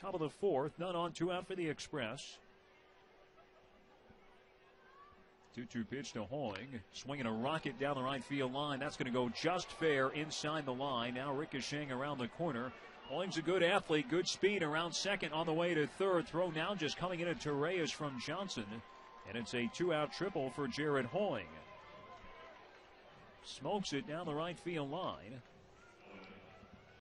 top of the fourth. None on, two out for the Express. 2-2 pitch to Hoying. Swinging a rocket down the right field line. That's going to go just fair inside the line. Now ricocheting around the corner. Hoying's a good athlete. Good speed around second on the way to third. Throw now just coming in at Torres from Johnson. And it's a two-out triple for Jared Hoying. Smokes it down the right field line.